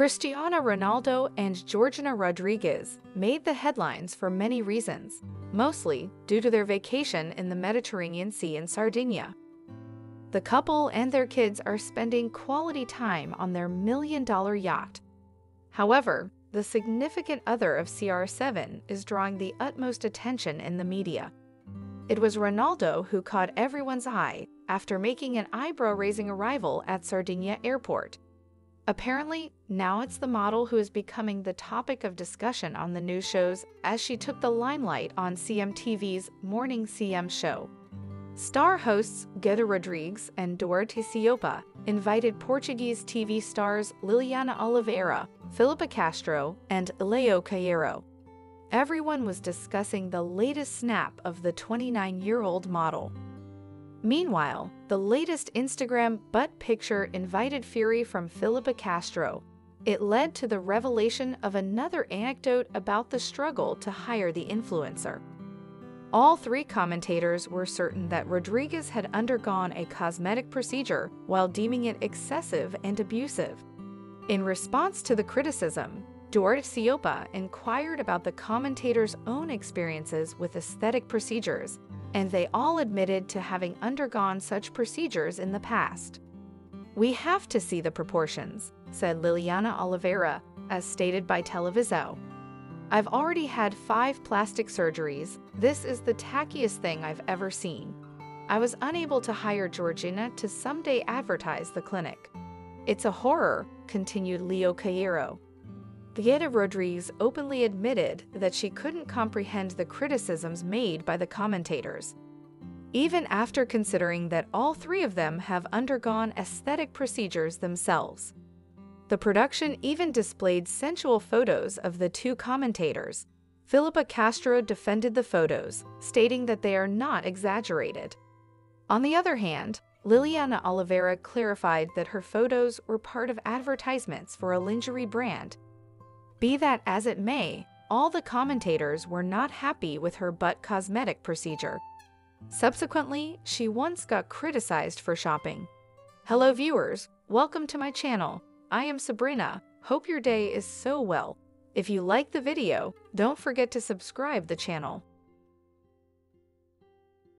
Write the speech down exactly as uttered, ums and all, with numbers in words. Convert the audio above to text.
Cristiano Ronaldo and Georgina Rodriguez made the headlines for many reasons, mostly due to their vacation in the Mediterranean Sea in Sardinia. The couple and their kids are spending quality time on their million-dollar yacht. However, the significant other of C R seven is drawing the utmost attention in the media. It was Ronaldo who caught everyone's eye after making an eyebrow-raising arrival at Sardinia Airport. Apparently, now it's the model who is becoming the topic of discussion on the news shows as she took the limelight on C M T V's Morning C M Show. Star hosts Geta Rodrigues and Duarte Siopa invited Portuguese T V stars Liliana Oliveira, Filipa Castro, and Leo Caeiro. Everyone was discussing the latest snap of the twenty-nine-year-old model. Meanwhile, the latest Instagram butt picture invited fury from Filipa Castro. It led to the revelation of another anecdote about the struggle to hire the influencer. All three commentators were certain that Rodriguez had undergone a cosmetic procedure while deeming it excessive and abusive. In response to the criticism, Duarte Siopa inquired about the commentators' own experiences with aesthetic procedures, and they all admitted to having undergone such procedures in the past. "We have to see the proportions," said Liliana Oliveira, as stated by Televisão. "I've already had five plastic surgeries. This is the tackiest thing I've ever seen. I was unable to hire Georgina to someday advertise the clinic. It's a horror," continued Leo Caeiro. Vieta Rodríguez openly admitted that she couldn't comprehend the criticisms made by the commentators. Even after considering that all three of them have undergone aesthetic procedures themselves. The production even displayed sensual photos of the two commentators. Filipa Castro defended the photos, stating that they are not exaggerated. On the other hand, Liliana Oliveira clarified that her photos were part of advertisements for a lingerie brand. Be that as it may, all the commentators were not happy with her butt cosmetic procedure. Subsequently, she once got criticized for shopping. "Hello viewers, welcome to my channel. I am Sabrina, hope your day is so well. If you like the video, don't forget to subscribe the channel.